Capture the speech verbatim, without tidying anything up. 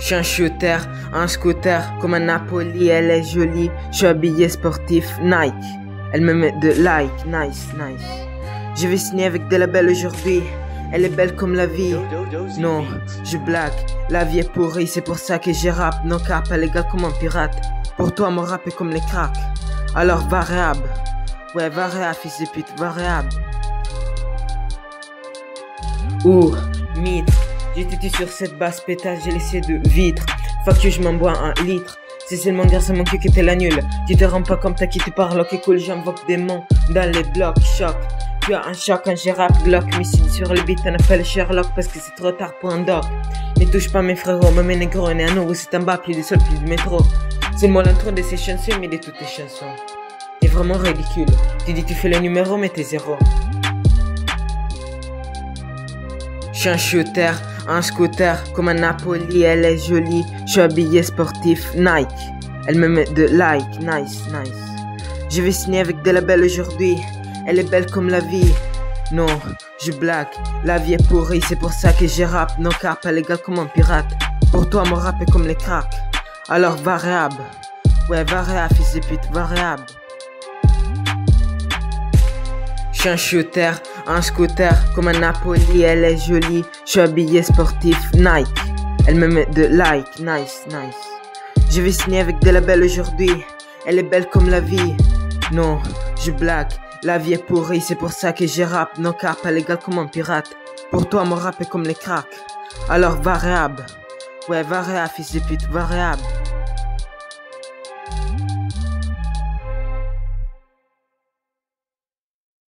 Je suis un shooter, un scooter, comme un Napoli, elle est jolie. Je suis habillé sportif, Nike. Elle me met de like, nice, nice. Je vais signer avec de la belle aujourd'hui. Elle est belle comme la vie. Non, je blague. La vie est pourrie, c'est pour ça que je rappe. Non cap, elle est gars comme un pirate. Pour toi, mon rap est comme les cracks. Alors, variable. Ouais, variable, fils de pute, variable. Ouh, Mitre. J'étais tout sur cette basse pétasse, j'ai laissé de vitres. Fuck you, je m'en bois un litre. C'est seulement grâce à mon cul que t'es la nulle. Tu te rends pas comme t'as qui te parle, ok cool, j'invoque des mots dans les blocs, choc. Tu as un choc, un gérap, bloc, missile sur le beat, on appelle Sherlock parce que c'est trop tard pour un doc. Ne touche pas mes frérots, même mes négros, on est à nouveau, c'est un bas, plus de sol, plus de métro. C'est moi l'intro de ces chansons, mais de toutes tes chansons. T'es vraiment ridicule, tu dis tu fais le numéro, mais t'es zéro. Je suis un shooter, un scooter, comme un Napoli, elle est jolie. Je suis habillé sportif, Nike. Elle me met de like, nice, nice. Je vais signer avec de la belle aujourd'hui. Elle est belle comme la vie. Non, je blague. La vie est pourrie, c'est pour ça que je rappe. Non cap, elle est gars comme un pirate. Pour toi, mon rap est comme les cracks. Alors variable. Ouais, variable, fils de pute, variable. Je suis un shooter, un scooter, comme un Napoli, elle est jolie. Je suis habillé sportif, Nike. Elle me met de like, nice, nice. Je vais signer avec de la belle aujourd'hui. Elle est belle comme la vie. Non, je blague. La vie est pourrie, c'est pour ça que je rappe. Non cap, elle est gars comme un pirate. Pour toi, mon rap est comme les cracks. Alors variable. Ouais, variable, fils de pute, variable.